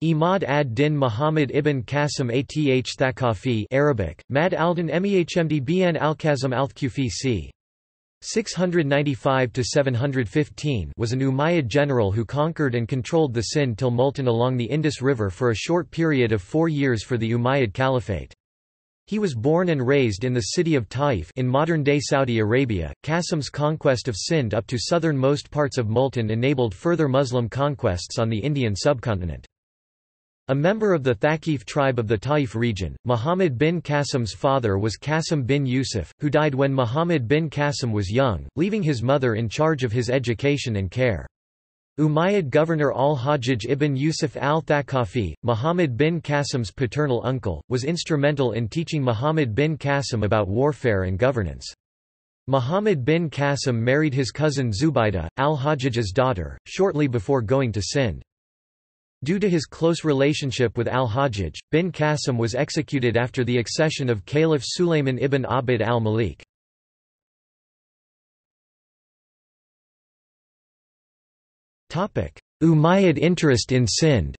Imad ad-Din Muhammad ibn Qasim Ath Thakafi Arabic, Mad al-Din Mehmd bin al-Qasim al-Thaqafi c. 695–715 was an Umayyad general who conquered and controlled the Sind till Multan along the Indus River for a short period of 4 years for the Umayyad Caliphate. He was born and raised in the city of Taif in modern-day Saudi Arabia. Qasim's conquest of Sind up to southernmost parts of Multan enabled further Muslim conquests on the Indian subcontinent. A member of the Thaqif tribe of the Taif region, Muhammad bin Qasim's father was Qasim bin Yusuf, who died when Muhammad bin Qasim was young, leaving his mother in charge of his education and care. Umayyad governor Al-Hajjaj ibn Yusuf al-Thaqafi, Muhammad bin Qasim's paternal uncle, was instrumental in teaching Muhammad bin Qasim about warfare and governance. Muhammad bin Qasim married his cousin Zubaydah, Al-Hajjaj's daughter, shortly before going to Sind. Due to his close relationship with Al-Hajjaj, bin Qasim was executed after the accession of Caliph Sulayman ibn Abd al Malik. Umayyad interest in Sind.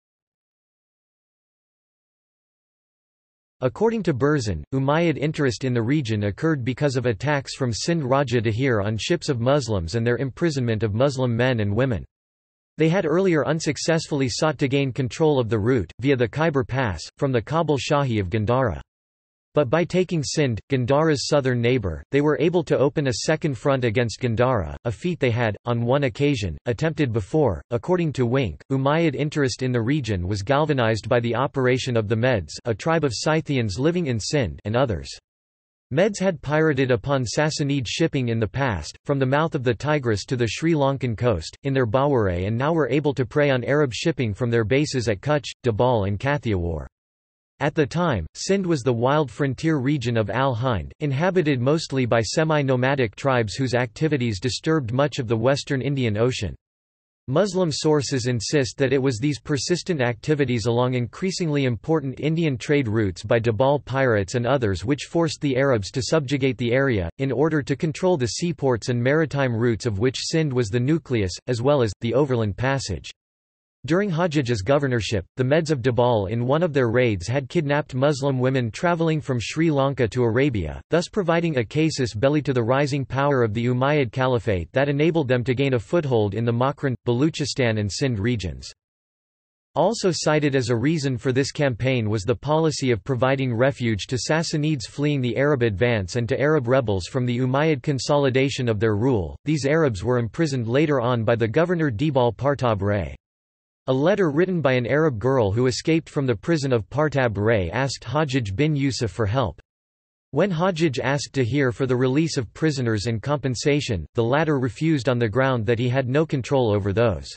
According to Burzin, Umayyad interest in the region occurred because of attacks from Sind Raja Dahir on ships of Muslims and their imprisonment of Muslim men and women. They had earlier unsuccessfully sought to gain control of the route, via the Khyber Pass, from the Kabul Shahi of Gandhara. But by taking Sind, Gandhara's southern neighbour, they were able to open a second front against Gandhara, a feat they had, on one occasion, attempted before. According to Wink, Umayyad interest in the region was galvanised by the operation of the Meds, a tribe of Scythians living in Sind, and others. Meds had pirated upon Sassanid shipping in the past, from the mouth of the Tigris to the Sri Lankan coast, in their Baware, and now were able to prey on Arab shipping from their bases at Kutch, Debal and Kathiawar. At the time, Sind was the wild frontier region of Al-Hind, inhabited mostly by semi-nomadic tribes whose activities disturbed much of the western Indian Ocean. Muslim sources insist that it was these persistent activities along increasingly important Indian trade routes by Debal pirates and others which forced the Arabs to subjugate the area, in order to control the seaports and maritime routes of which Sind was the nucleus, as well as, the overland passage. During Hajjaj's governorship, the Meds of Debal in one of their raids had kidnapped Muslim women travelling from Sri Lanka to Arabia, thus providing a casus belli to the rising power of the Umayyad Caliphate that enabled them to gain a foothold in the Makran, Baluchistan and Sind regions. Also cited as a reason for this campaign was the policy of providing refuge to Sassanids fleeing the Arab advance and to Arab rebels from the Umayyad consolidation of their rule. These Arabs were imprisoned later on by the governor Debal Partab Ray. A letter written by an Arab girl who escaped from the prison of Partab Ray asked Hajjaj bin Yusuf for help. When Hajjaj asked Dahir for the release of prisoners and compensation, the latter refused on the ground that he had no control over those.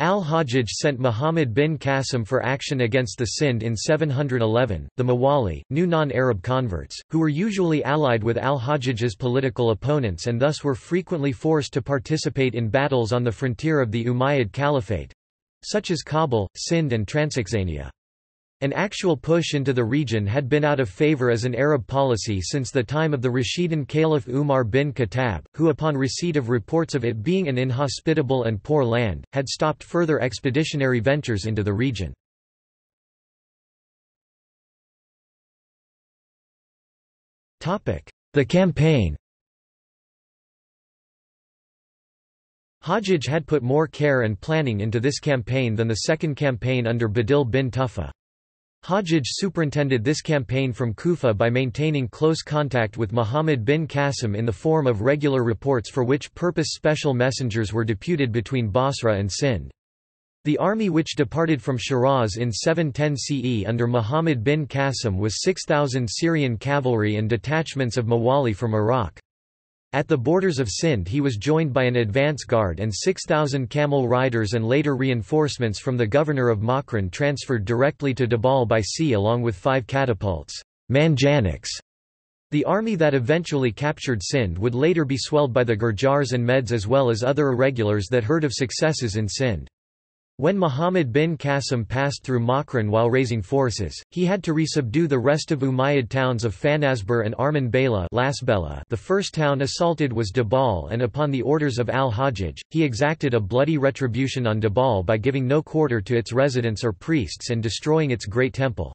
Al-Hajjaj sent Muhammad bin Qasim for action against the Sind in 711. The Mawali, new non-Arab converts, who were usually allied with Al-Hajjaj's political opponents and thus were frequently forced to participate in battles on the frontier of the Umayyad Caliphate, such as Kabul, Sind and Transoxania. An actual push into the region had been out of favor as an Arab policy since the time of the Rashidun Caliph Umar bin Khattab, who upon receipt of reports of it being an inhospitable and poor land, had stopped further expeditionary ventures into the region. The campaign. Hajjaj had put more care and planning into this campaign than the second campaign under Badil bin Tufa. Hajjaj superintended this campaign from Kufa by maintaining close contact with Muhammad bin Qasim in the form of regular reports, for which purpose special messengers were deputed between Basra and Sind. The army which departed from Shiraz in 710 CE under Muhammad bin Qasim was 6,000 Syrian cavalry and detachments of Mawali from Iraq. At the borders of Sind he was joined by an advance guard and 6,000 camel riders and later reinforcements from the governor of Makran transferred directly to Debal by sea along with 5 catapults manjaniks. The army that eventually captured Sind would later be swelled by the Gurjars and Meds as well as other irregulars that heard of successes in Sind. When Muhammad bin Qasim passed through Makran while raising forces, he had to resubdue the rest of Umayyad towns of Fanasbur and Arman Bela. The first town assaulted was Debal, and upon the orders of Al-Hajjaj, he exacted a bloody retribution on Debal by giving no quarter to its residents or priests and destroying its great temple.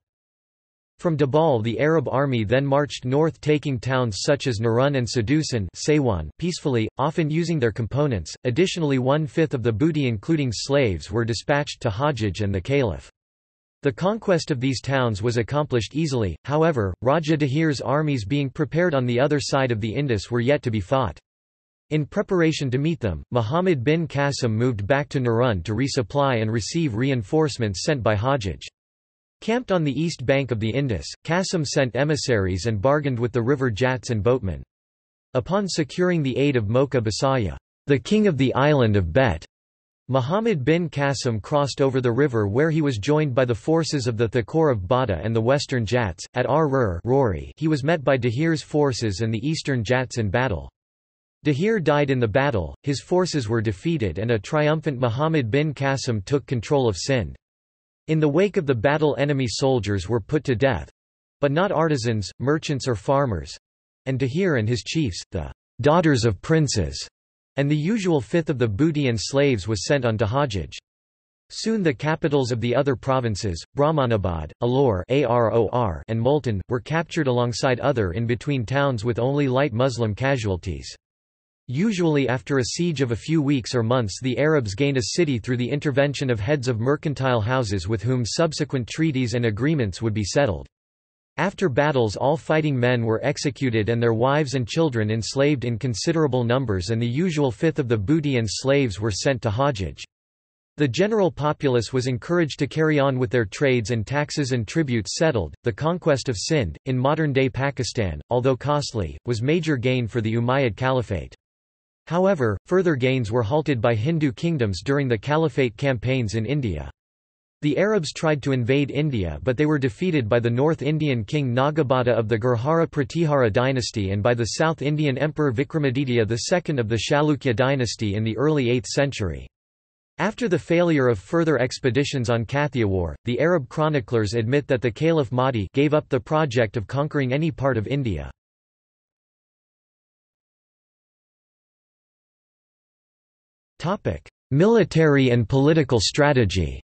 From Debal the Arab army then marched north, taking towns such as Nirun and Sadusan peacefully, often using their components. Additionally, 1/5 of the booty including slaves were dispatched to Hajjaj and the Caliph. The conquest of these towns was accomplished easily, however, Raja Dahir's armies being prepared on the other side of the Indus were yet to be fought. In preparation to meet them, Muhammad bin Qasim moved back to Nirun to resupply and receive reinforcements sent by Hajjaj. Camped on the east bank of the Indus, Qasim sent emissaries and bargained with the river Jats and boatmen. Upon securing the aid of Mocha Basaya, the king of the island of Bet, Muhammad bin Qasim crossed over the river where he was joined by the forces of the Thaqor of Bata and the western Jats. At Aror he was met by Dahir's forces and the eastern Jats in battle. Dahir died in the battle, his forces were defeated, and a triumphant Muhammad bin Qasim took control of Sindh. In the wake of the battle, enemy soldiers were put to death, but not artisans, merchants or farmers, and Dahir and his chiefs, the daughters of princes, and the usual 1/5 of the booty and slaves was sent on to Hajjaj. Soon the capitals of the other provinces, Brahmanabad, Alor and Multan, were captured alongside other in-between towns with only light Muslim casualties. Usually after a siege of a few weeks or months the Arabs gained a city through the intervention of heads of mercantile houses with whom subsequent treaties and agreements would be settled. After battles all fighting men were executed and their wives and children enslaved in considerable numbers, and the usual 1/5 of the booty and slaves were sent to Hajjaj. The general populace was encouraged to carry on with their trades, and taxes and tributes settled. The conquest of Sindh, in modern-day Pakistan, although costly, was major gain for the Umayyad Caliphate. However, further gains were halted by Hindu kingdoms during the Caliphate campaigns in India. The Arabs tried to invade India, but they were defeated by the North Indian king Nagabhatta of the Gurhara Pratihara dynasty and by the South Indian Emperor Vikramaditya II of the Chalukya dynasty in the early 8th century. After the failure of further expeditions on Kathiawar, the Arab chroniclers admit that the Caliph Mahdi gave up the project of conquering any part of India. Military and political strategy.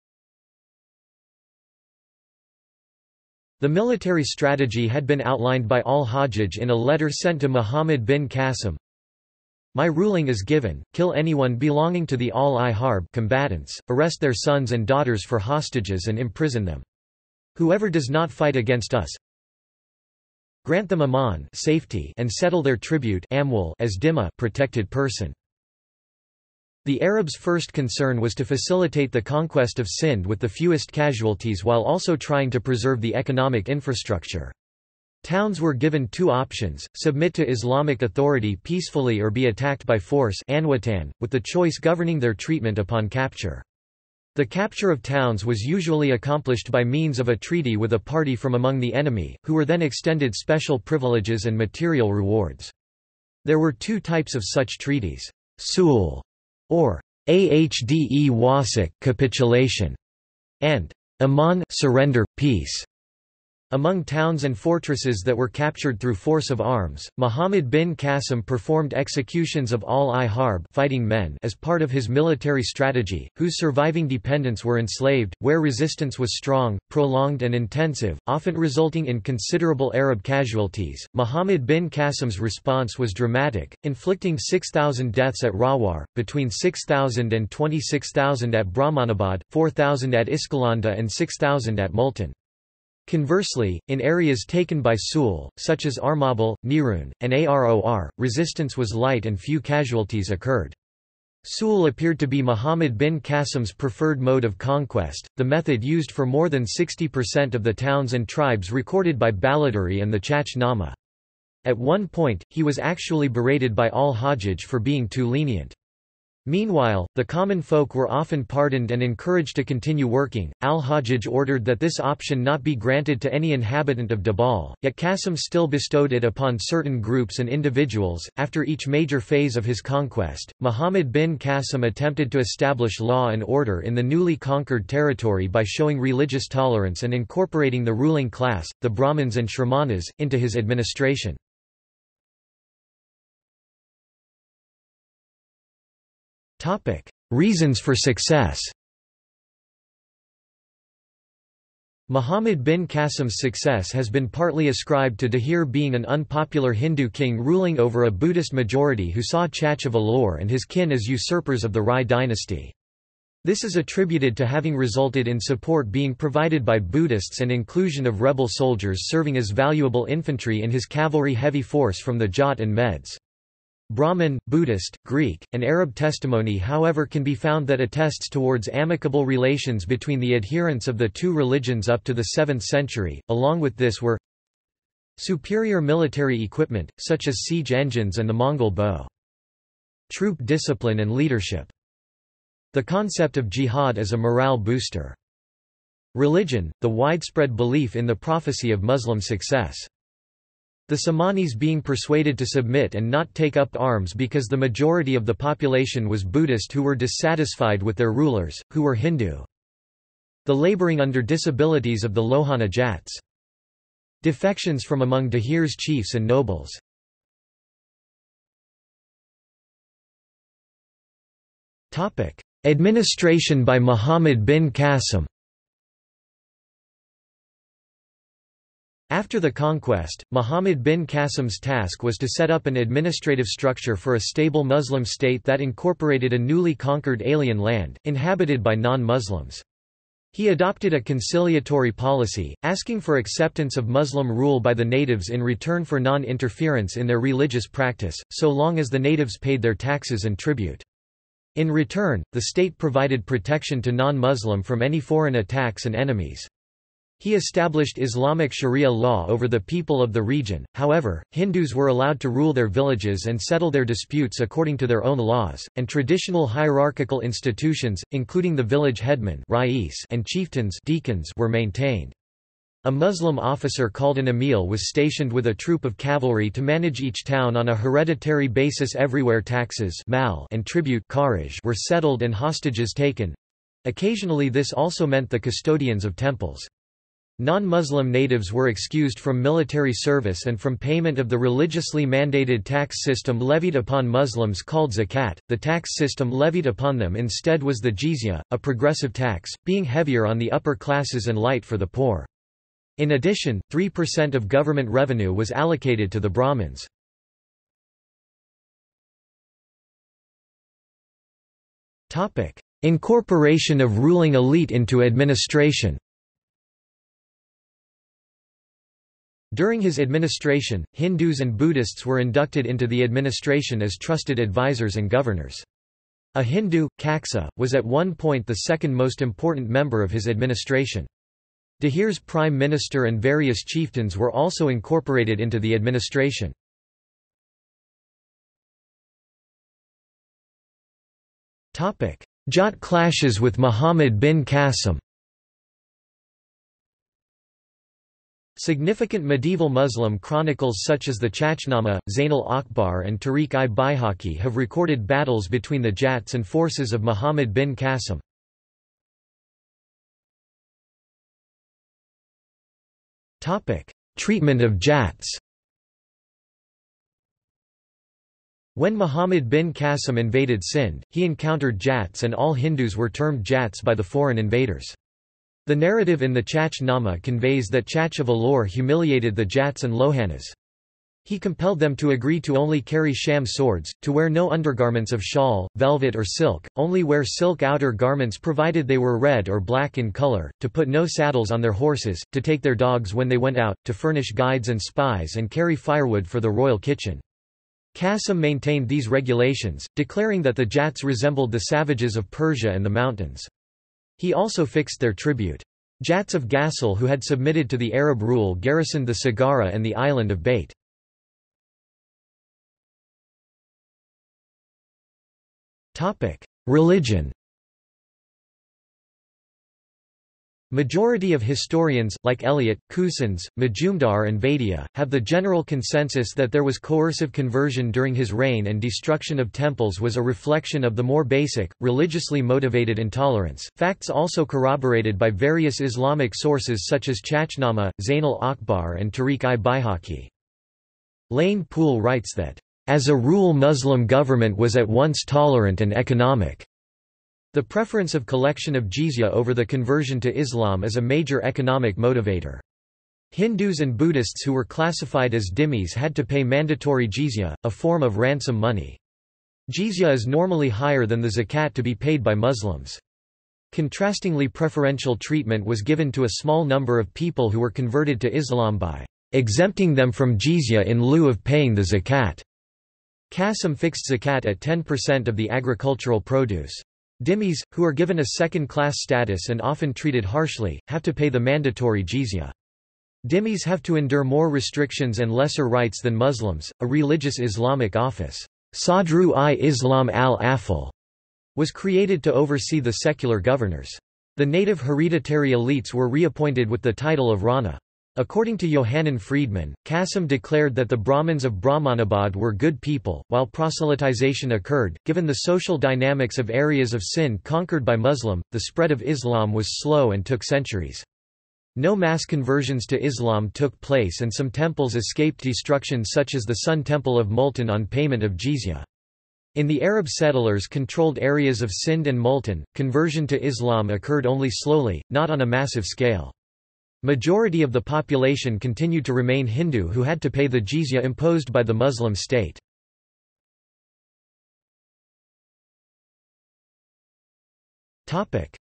The military strategy had been outlined by Al-Hajjaj in a letter sent to Muhammad bin Qasim. My ruling is given, kill anyone belonging to the Al-Harb combatants, arrest their sons and daughters for hostages and imprison them. Whoever does not fight against us, grant them aman safety and settle their tribute amwal as dhimma protected person. The Arabs' first concern was to facilitate the conquest of Sindh with the fewest casualties while also trying to preserve the economic infrastructure. Towns were given two options, submit to Islamic authority peacefully or be attacked by force anwatan, with the choice governing their treatment upon capture. The capture of towns was usually accomplished by means of a treaty with a party from among the enemy, who were then extended special privileges and material rewards. There were two types of such treaties, sul or ahde wasak capitulation, and aman surrender, peace. Among towns and fortresses that were captured through force of arms, Muhammad bin Qasim performed executions of Al-Harb fighting men as part of his military strategy, whose surviving dependents were enslaved, where resistance was strong, prolonged and intensive, often resulting in considerable Arab casualties. Muhammad bin Qasim's response was dramatic, inflicting 6,000 deaths at Rawar, between 6,000 and 26,000 at Brahmanabad, 4,000 at Iskalanda and 6,000 at Multan. Conversely, in areas taken by Sul, such as Armabal, Nirun, and Aror, resistance was light and few casualties occurred. Sul appeared to be Muhammad bin Qasim's preferred mode of conquest, the method used for more than 60% of the towns and tribes recorded by Baladuri and the Chach Nama. At one point, he was actually berated by Al-Hajjaj for being too lenient. Meanwhile, the common folk were often pardoned and encouraged to continue working. Al-Hajjaj ordered that this option not be granted to any inhabitant of Debal, yet Qasim still bestowed it upon certain groups and individuals. After each major phase of his conquest, Muhammad bin Qasim attempted to establish law and order in the newly conquered territory by showing religious tolerance and incorporating the ruling class, the Brahmins and Shramanas, into his administration. Reasons for success. Muhammad bin Qasim's success has been partly ascribed to Dahir being an unpopular Hindu king ruling over a Buddhist majority who saw Chach of Alor and his kin as usurpers of the Rai dynasty. This is attributed to having resulted in support being provided by Buddhists and inclusion of rebel soldiers serving as valuable infantry in his cavalry heavy force from the Jat and Meds. Brahmin, Buddhist, Greek, and Arab testimony however can be found that attests towards amicable relations between the adherents of the two religions up to the 7th century. Along with this were superior military equipment, such as siege engines and the Mongol bow. Troop discipline and leadership. The concept of jihad as a morale booster. Religion, the widespread belief in the prophecy of Muslim success. The Samanis being persuaded to submit and not take up arms because the majority of the population was Buddhist who were dissatisfied with their rulers, who were Hindu. The laboring under disabilities of the Lohana Jats. Defections from among Dahir's chiefs and nobles. Administration by Muhammad bin Qasim. After the conquest, Muhammad bin Qasim's task was to set up an administrative structure for a stable Muslim state that incorporated a newly conquered alien land, inhabited by non-Muslims. He adopted a conciliatory policy, asking for acceptance of Muslim rule by the natives in return for non-interference in their religious practice, so long as the natives paid their taxes and tribute. In return, the state provided protection to non-Muslim from any foreign attacks and enemies. He established Islamic Sharia law over the people of the region. However, Hindus were allowed to rule their villages and settle their disputes according to their own laws, and traditional hierarchical institutions, including the village headman and chieftains were maintained. A Muslim officer called an emil was stationed with a troop of cavalry to manage each town on a hereditary basis everywhere taxes and tribute were settled and hostages taken. Occasionally this also meant the custodians of temples. Non-Muslim natives were excused from military service and from payment of the religiously mandated tax system levied upon Muslims called zakat. The tax system levied upon them instead was the jizya, a progressive tax, being heavier on the upper classes and light for the poor. In addition, 3% of government revenue was allocated to the Brahmins. Topic: Incorporation of ruling elite into administration. During his administration, Hindus and Buddhists were inducted into the administration as trusted advisors and governors. A Hindu, Kaksa, was at one point the second most important member of his administration. Dahir's prime minister and various chieftains were also incorporated into the administration. Jat clashes with Muhammad bin Qasim. Significant medieval Muslim chronicles such as the Chach Nama, Zain al-Akbar and Tariq-i-Baihaqi have recorded battles between the Jats and forces of Muhammad bin Qasim. Treatment of Jats. When Muhammad bin Qasim invaded Sindh, he encountered Jats and all Hindus were termed Jats by the foreign invaders. The narrative in the Chach Nama conveys that Chach of Alor humiliated the Jats and Lohanas. He compelled them to agree to only carry sham swords, to wear no undergarments of shawl, velvet or silk, only wear silk outer garments provided they were red or black in color, to put no saddles on their horses, to take their dogs when they went out, to furnish guides and spies and carry firewood for the royal kitchen. Qasim maintained these regulations, declaring that the Jats resembled the savages of Persia and the mountains. He also fixed their tribute. Jats of Ghazal who had submitted to the Arab rule garrisoned the Sagara and the island of Bait. Religion. Majority of historians, like Eliot, Cousins, Majumdar and Vaidya, have the general consensus that there was coercive conversion during his reign, and destruction of temples was a reflection of the more basic, religiously motivated intolerance, facts also corroborated by various Islamic sources such as Chach Nama, Zain al-Akbar and Tariq-i-Baihaqi. Lane Poole writes that, "...as a rule Muslim government was at once tolerant and economic." The preference of collection of jizya over the conversion to Islam is a major economic motivator. Hindus and Buddhists who were classified as dhimmis had to pay mandatory jizya, a form of ransom money. Jizya is normally higher than the zakat to be paid by Muslims. Contrastingly, preferential treatment was given to a small number of people who were converted to Islam by exempting them from jizya in lieu of paying the zakat. Qasim fixed zakat at 10% of the agricultural produce. Dhimmis, who are given a second-class status and often treated harshly, have to pay the mandatory jizya. Dhimmis have to endure more restrictions and lesser rights than Muslims. A religious Islamic office, Sadru-i-Islam al-Afal, was created to oversee the secular governors. The native hereditary elites were reappointed with the title of Rana. According to Yohanan Friedman, Qasim declared that the Brahmins of Brahmanabad were good people, while proselytization occurred. Given the social dynamics of areas of Sind conquered by Muslim, the spread of Islam was slow and took centuries. No mass conversions to Islam took place, and some temples escaped destruction, such as the Sun Temple of Multan, on payment of jizya. In the Arab settlers-controlled areas of Sind and Multan, conversion to Islam occurred only slowly, not on a massive scale. Majority of the population continued to remain Hindu, who had to pay the jizya imposed by the Muslim state.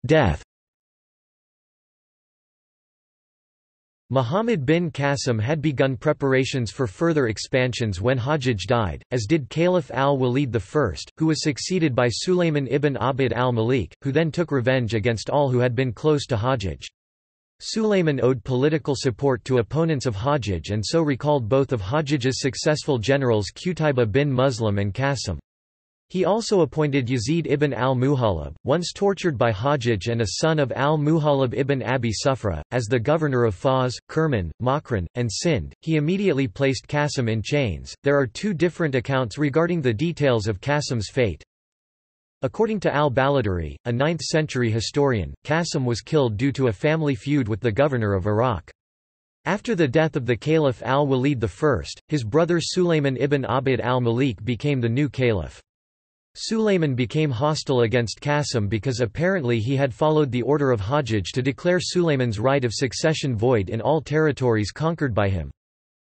Death. Muhammad bin Qasim had begun preparations for further expansions when Hajjaj died, as did Caliph al-Walid I, who was succeeded by Sulayman ibn Abd al Malik, who then took revenge against all who had been close to Hajjaj. Sulayman owed political support to opponents of Hajjaj and so recalled both of Hajjaj's successful generals Qutaybah bin Muslim and Qasim. He also appointed Yazid ibn al-Muhallab, once tortured by Hajjaj and a son of al-Muhallab ibn Abi Sufra, as the governor of Fars, Kerman, Makran, and Sind. He immediately placed Qasim in chains. There are two different accounts regarding the details of Qasim's fate. According to al-Baladari, a 9th-century historian, Qasim was killed due to a family feud with the governor of Iraq. After the death of the Caliph al-Walid I, his brother Sulayman ibn Abd al-Malik became the new caliph. Sulayman became hostile against Qasim because apparently he had followed the order of Hajjaj to declare Sulayman's right of succession void in all territories conquered by him.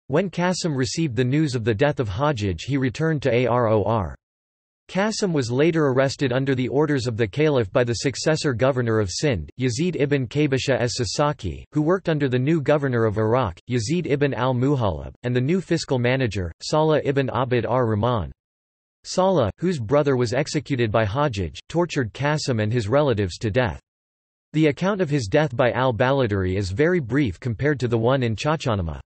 When Qasim received the news of the death of Hajjaj, he returned to Aror. Qasim was later arrested under the orders of the caliph by the successor governor of Sind, Yazid ibn Qabisha as Sasaki, who worked under the new governor of Iraq, Yazid ibn al-Muhallab, and the new fiscal manager, Salah ibn Abd ar-Rahman. Salah, whose brother was executed by Hajjaj, tortured Qasim and his relatives to death. The account of his death by al-Baladari is very brief compared to the one in Chach Nama.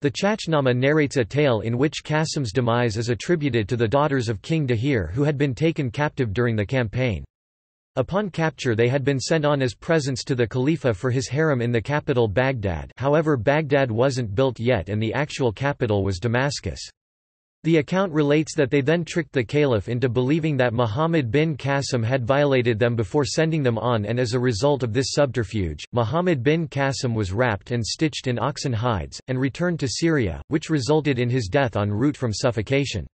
The Chach Nama narrates a tale in which Qasim's demise is attributed to the daughters of King Dahir, who had been taken captive during the campaign. Upon capture they had been sent on as presents to the Khalifa for his harem in the capital Baghdad. However, Baghdad wasn't built yet and the actual capital was Damascus. The account relates that they then tricked the caliph into believing that Muhammad bin Qasim had violated them before sending them on, and as a result of this subterfuge, Muhammad bin Qasim was wrapped and stitched in oxen hides, and returned to Syria, which resulted in his death en route from suffocation.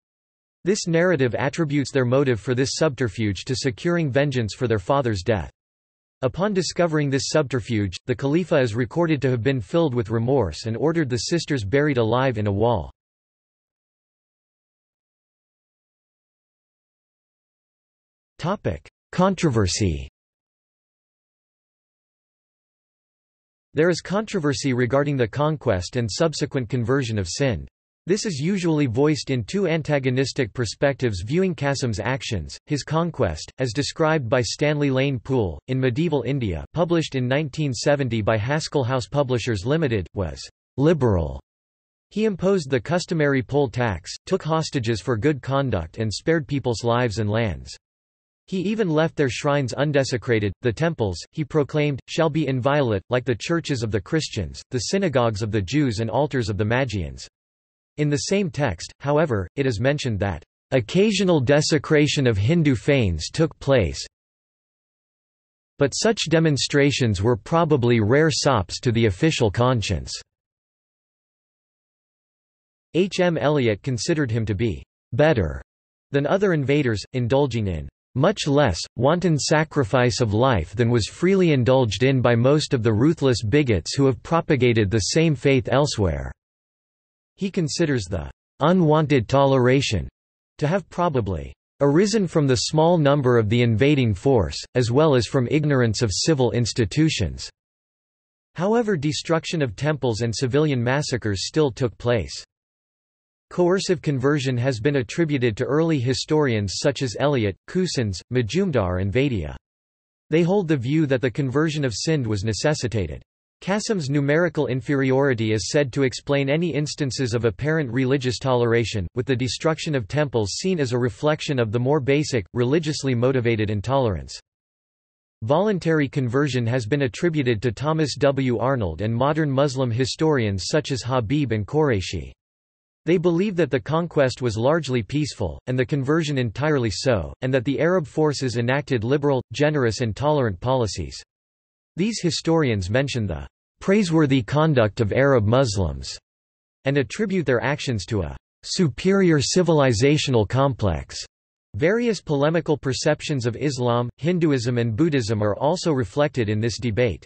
This narrative attributes their motive for this subterfuge to securing vengeance for their father's death. Upon discovering this subterfuge, the Khalifa is recorded to have been filled with remorse and ordered the sisters buried alive in a wall. Controversy. There is controversy regarding the conquest and subsequent conversion of Sind. This is usually voiced in two antagonistic perspectives viewing Qasim's actions: his conquest, as described by Stanley Lane Poole, in Medieval India, published in 1970 by Haskell House Publishers Limited, was liberal. He imposed the customary poll tax, took hostages for good conduct and spared people's lives and lands. He even left their shrines undesecrated. The temples, he proclaimed, shall be inviolate, like the churches of the Christians, the synagogues of the Jews and altars of the Magians. In the same text, however, it is mentioned that occasional desecration of Hindu fanes took place, but such demonstrations were probably rare sops to the official conscience. H. M. Eliot considered him to be better than other invaders, indulging in much less, wanton sacrifice of life than was freely indulged in by most of the ruthless bigots who have propagated the same faith elsewhere. He considers the unwanted toleration to have probably arisen from the small number of the invading force, as well as from ignorance of civil institutions. However, destruction of temples and civilian massacres still took place. Coercive conversion has been attributed to early historians such as Eliot, Cousins, Majumdar and Vaidya. They hold the view that the conversion of Sindh was necessitated. Qasim's numerical inferiority is said to explain any instances of apparent religious toleration, with the destruction of temples seen as a reflection of the more basic, religiously motivated intolerance. Voluntary conversion has been attributed to Thomas W. Arnold and modern Muslim historians such as Habib and Qureshi. They believe that the conquest was largely peaceful, and the conversion entirely so, and that the Arab forces enacted liberal, generous and tolerant policies. These historians mention the praiseworthy conduct of Arab Muslims and attribute their actions to a superior civilizational complex. Various polemical perceptions of Islam, Hinduism, and Buddhism are also reflected in this debate.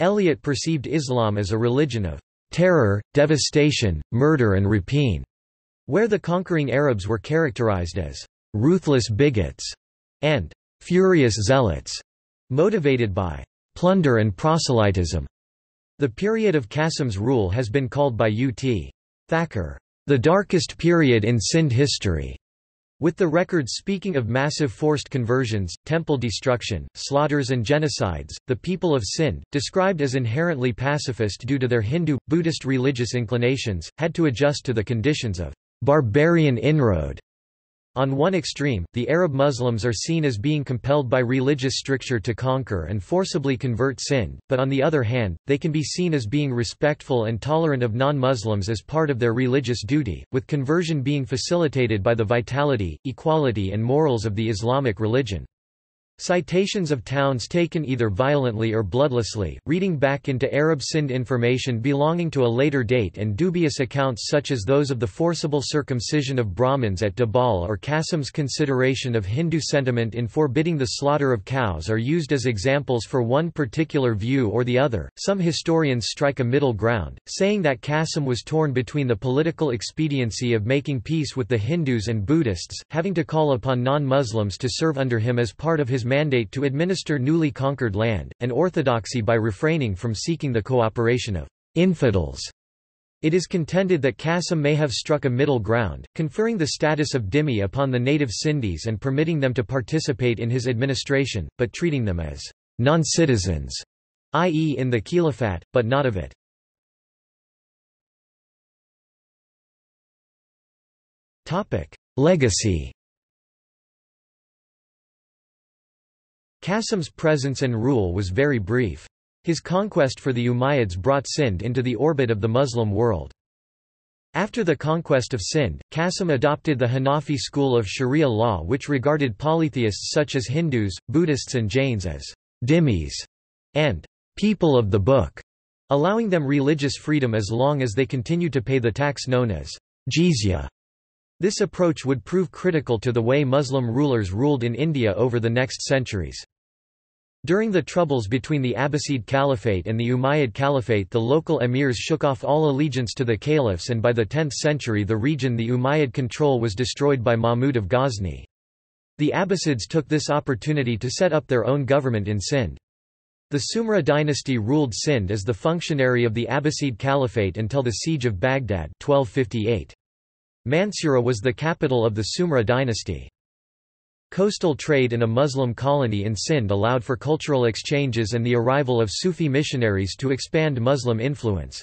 Eliot perceived Islam as a religion of terror, devastation, murder, and rapine, where the conquering Arabs were characterized as ruthless bigots and furious zealots, motivated by plunder and proselytism. The period of Qasim's rule has been called by U.T. Thacker, the darkest period in Sindh history, with the records speaking of massive forced conversions, temple destruction, slaughters and genocides. The people of Sindh, described as inherently pacifist due to their Hindu, Buddhist religious inclinations, had to adjust to the conditions of barbarian inroad. On one extreme, the Arab Muslims are seen as being compelled by religious stricture to conquer and forcibly convert Sindh, but on the other hand, they can be seen as being respectful and tolerant of non-Muslims as part of their religious duty, with conversion being facilitated by the vitality, equality and morals of the Islamic religion. Citations of towns taken either violently or bloodlessly, reading back into Arab Sindh information belonging to a later date, and dubious accounts such as those of the forcible circumcision of Brahmins at Debal or Qasim's consideration of Hindu sentiment in forbidding the slaughter of cows are used as examples for one particular view or the other. Some historians strike a middle ground, saying that Qasim was torn between the political expediency of making peace with the Hindus and Buddhists, having to call upon non-Muslims to serve under him as part of his mandate to administer newly conquered land, and orthodoxy by refraining from seeking the cooperation of infidels. It is contended that Qasim may have struck a middle ground, conferring the status of dhimmi upon the native Sindhis and permitting them to participate in his administration, but treating them as non-citizens, i.e. in the Khilafat, but not of it. Legacy. Qasim's presence and rule was very brief. His conquest for the Umayyads brought Sindh into the orbit of the Muslim world. After the conquest of Sindh, Qasim adopted the Hanafi school of Sharia law, which regarded polytheists such as Hindus, Buddhists and Jains as dhimmis and people of the book, allowing them religious freedom as long as they continued to pay the tax known as jizya. This approach would prove critical to the way Muslim rulers ruled in India over the next centuries. During the troubles between the Abbasid Caliphate and the Umayyad Caliphate, the local emirs shook off all allegiance to the caliphs, and by the 10th century the region the Umayyad control was destroyed by Mahmud of Ghazni. The Abbasids took this opportunity to set up their own government in Sindh. The Sumra dynasty ruled Sindh as the functionary of the Abbasid Caliphate until the siege of Baghdad 1258. Mansura was the capital of the Sumra dynasty. Coastal trade and a Muslim colony in Sindh allowed for cultural exchanges and the arrival of Sufi missionaries to expand Muslim influence.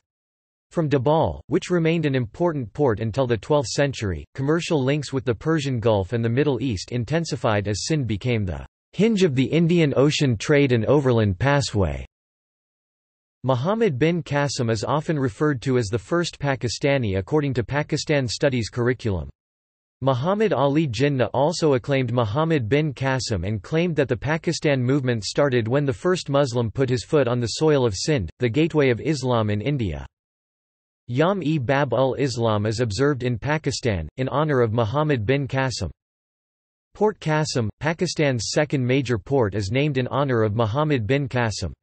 From Debal, which remained an important port until the 12th century, commercial links with the Persian Gulf and the Middle East intensified as Sindh became the hinge of the Indian Ocean trade and overland passway. Muhammad bin Qasim is often referred to as the first Pakistani according to Pakistan Studies curriculum. Muhammad Ali Jinnah also acclaimed Muhammad bin Qasim and claimed that the Pakistan movement started when the first Muslim put his foot on the soil of Sindh, the gateway of Islam in India. Yom-e-Bab-ul-Islam is observed in Pakistan, in honor of Muhammad bin Qasim. Port Qasim, Pakistan's second major port, is named in honor of Muhammad bin Qasim.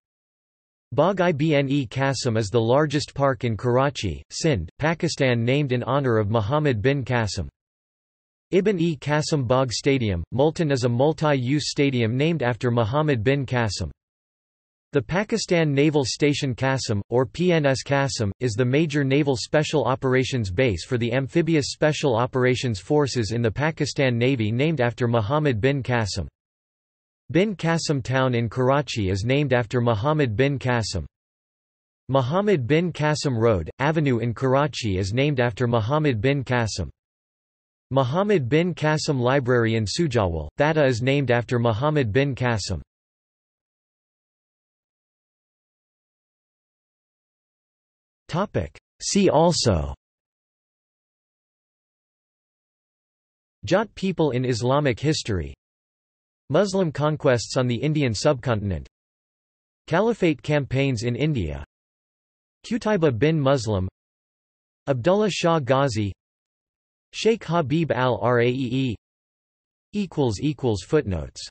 Bagh-i-Bne Qasim is the largest park in Karachi, Sindh, Pakistan, named in honor of Muhammad bin Qasim. Ibn-e-Qasim Bagh Stadium, Multan is a multi-use stadium named after Muhammad bin Qasim. The Pakistan Naval Station Qasim, or PNS Qasim, is the major naval special operations base for the amphibious special operations forces in the Pakistan Navy, named after Muhammad bin Qasim. Bin Qasim Town in Karachi is named after Muhammad bin Qasim. Muhammad bin Qasim Road, Avenue in Karachi is named after Muhammad bin Qasim. Muhammad bin Qasim Library in Sujawal, Thatta is named after Muhammad bin Qasim. See also: Jat people in Islamic history, Muslim conquests on the Indian subcontinent, Caliphate campaigns in India, Qutayba bin Muslim, Abdullah Shah Ghazi, Sheikh Habib al-Raee. == Footnotes